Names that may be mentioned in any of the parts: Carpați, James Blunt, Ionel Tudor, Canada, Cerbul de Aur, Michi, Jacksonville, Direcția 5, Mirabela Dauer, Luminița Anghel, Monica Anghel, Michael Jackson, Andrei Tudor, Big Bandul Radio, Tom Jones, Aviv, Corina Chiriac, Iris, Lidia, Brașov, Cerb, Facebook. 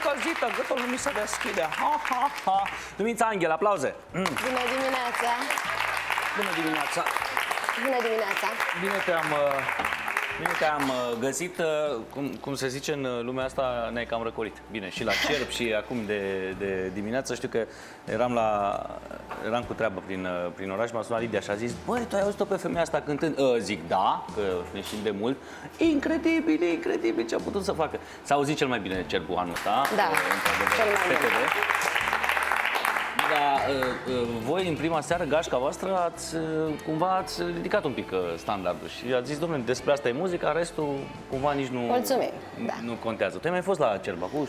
încălzită, gâtul nu mi se deschide. Ha, ha, ha. Luminița Anghel, aplauze. Bună dimineața. Bună dimineața. Bună dimineața. Bine te-am... Bine te-am găsit, cum se zice în lumea asta, ne-ai cam răcorit. Bine, și la Cerb și acum de dimineață, știu că eram cu treabă prin oraș, m-a sunat Lidia și a zis: băi, tu ai auzit-o pe femeia asta cântând? Zic, da, că ne știm de mult. Incredibil, incredibil ce a putut să facă. S-a auzit cel mai bine Cerbul anul ăsta. Da, cel mai bine. Dar voi, în prima seară, gașca voastră, cumva ați ridicat un pic standardul și ați zis: domnule, despre asta e muzica, restul cumva nici nu, nu contează. Tu ai mai fost la Cerb acum?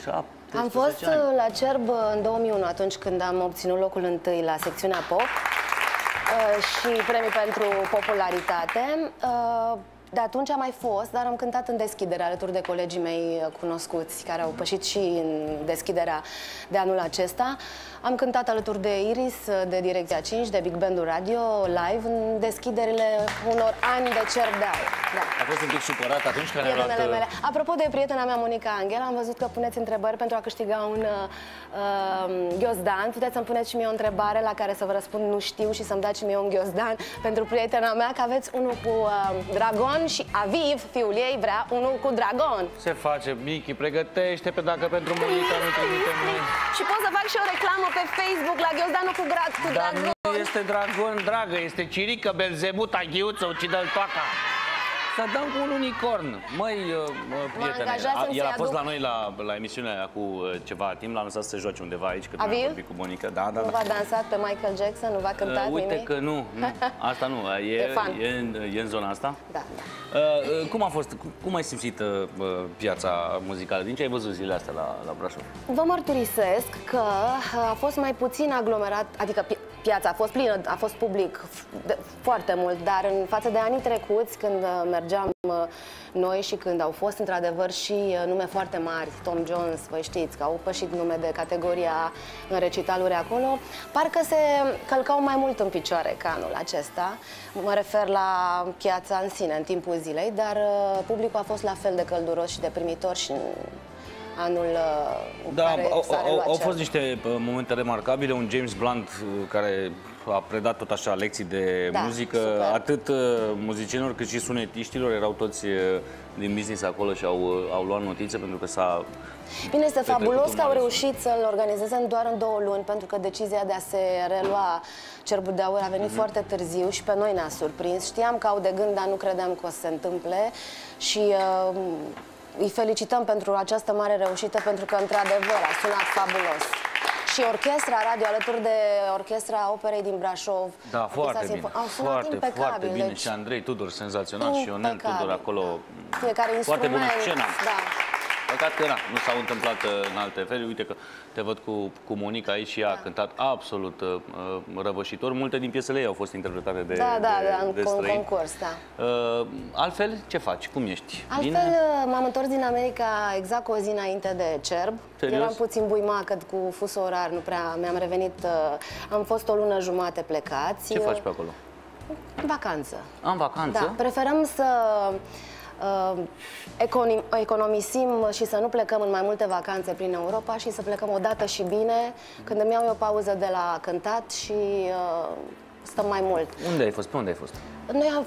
Am fost la Cerb în 2001, atunci când am obținut locul întâi la secțiunea pop și premiul pentru popularitate. De atunci am mai fost, dar am cântat în deschidere alături de colegii mei cunoscuți, care au pășit și în deschiderea de anul acesta. Am cântat alături de Iris, de Direcția 5, de Big Bandul Radio, live, în deschiderile unor ani de Cerb de Aur. Da. A fost un pic supărat atunci când am luat... Apropo de prietena mea, Monica Anghel, am văzut că puneți întrebări pentru a câștiga un ghiozdan. Puteți să-mi puneți și mie o întrebare la care să vă răspund nu știu și să-mi dați și mie un ghiozdan pentru prietena mea, că aveți unul cu dragon. Și Aviv, fiul ei, vrea unul cu dragon. Se face, Michi, pregătește pe dacă pentru Monica nu trimite mâini. Și pot să fac și o reclamă pe Facebook la ghiozdanul cu dragon. Nu este dragon, dragă, este Cirică, Belzebuta, Ghiuță, ucidă-l toaca. Să dăm cu un unicorn. Măi, prietene, el a fost la noi la emisiunea aia cu ceva timp, l-am lăsat să se joace undeva aici, că am vorbit cu Monica. Da, da, nu va dansa pe Michael Jackson, nu va cânta nimic? Uite că nu, asta nu, e în zona asta? Da. Cum a fost, cum ai simțit piața muzicală? Din ce ai văzut zilele astea la Brașov? Vă mărturisesc că a fost mai puțin aglomerat, adică piața a fost plină, a fost public foarte mult, dar în față de anii trecuți, când mergeam noi și când au fost într-adevăr și nume foarte mari, Tom Jones, voi știți că au pășit nume de categoria în recitaluri acolo, parcă se călcau mai mult în picioare ca anul acesta. Mă refer la piața în sine, în timpul zilei, dar publicul a fost la fel de călduros și de primitor și anul care au fost niște momente remarcabile, un James Blunt care a predat tot așa lecții de muzică, super. Atât muzicienilor cât și sunetiștilor, erau toți din business acolo și au luat notițe pentru că s-a... Bine, este fabulos că au reușit să-l organizeze doar în 2 luni, pentru că decizia de a se relua Cerbul de Aur a venit foarte târziu și pe noi ne-a surprins. Știam că au de gând, dar nu credeam că o să se întâmple și... îi felicităm pentru această mare reușită, pentru că, într-adevăr, a sunat fabulos. Și orchestra radio, alături de orchestra operei din Brașov. Da, foarte bine. Au sunat impecabil, foarte bine. Deci... Și Andrei Tudor, senzațional, și Ionel Tudor acolo. Da. Fiecare instrument. Foarte bună scena. Da. Păcat că nu s-au întâmplat în alte feluri. Uite că te văd cu Monica aici și ea a cântat absolut răvășitor. Multe din piesele ei au fost interpretate de străini. Da, în concurs, da. Altfel, ce faci? Cum ești? Altfel, m-am întors din America exact o zi înainte de Cerb. Eram puțin buimacă cu fusul orar, nu prea mi-am revenit. Am fost o lună jumate plecați. Ce faci pe acolo? Vacanță. În vacanță? Da, preferăm să... economisim și să nu plecăm în mai multe vacanțe prin Europa și să plecăm odată și bine, când îmi iau eu pauză de la cântat și stăm mai mult. Unde ai fost? Pe unde ai fost? Noi am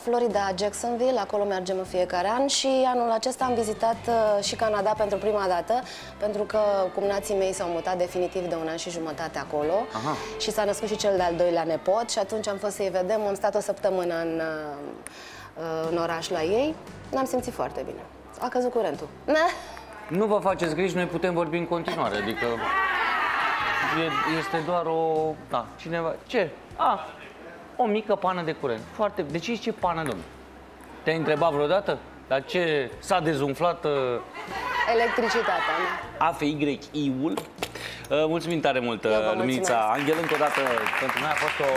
Florida, Jacksonville, acolo mergem în fiecare an și anul acesta am vizitat și Canada pentru prima dată, pentru că cumnații mei s-au mutat definitiv de 1 an și jumătate acolo. Aha. Și s-a născut și cel de-al 2-lea nepot și atunci am fost să-i vedem, am stat o săptămână în oraș la ei, n-am simțit foarte bine. A căzut curentul. Nu vă faceți griji, noi putem vorbi în continuare, adică... Este doar o... Da, cineva... Ce? A, o mică pană de curent. Foarte... De ce e pană, domnule? Te-ai întrebat vreodată? Dar ce... S-a dezumflat... Electricitatea, da. AFYI-ul. Mulțumim tare mult, Luminița Anghel, încă o dată. Pentru noi a fost o...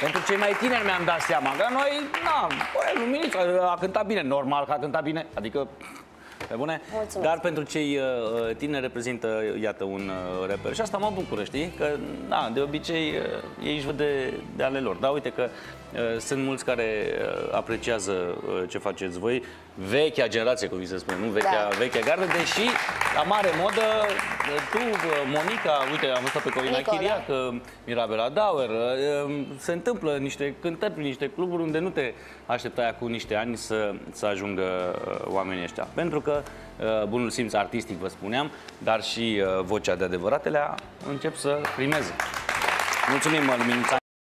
Pentru cei mai tineri mi-am dat seama, că noi, Luminița a cântat bine, normal că a cântat bine, adică, pe bune. Mulțumesc. Dar pentru cei tineri reprezintă, iată, un reper. Și asta mă bucură, știi? Că, de obicei, ei își văd de ale lor. Dar uite că sunt mulți care apreciază ce faceți voi. vechea generație, cum se spune, nu vechea, da, vechea gardă, deși la mare modă, tu, Monica, uite, am văzut pe Corina Chiriac, Mirabela Dauer, se întâmplă niște cântări prin niște cluburi unde nu te așteptai acum niște ani să ajungă oamenii ăștia. Pentru că bunul simț artistic, vă spuneam, dar și vocea de adevăratele încep să primeze. Mulțumim, Luminița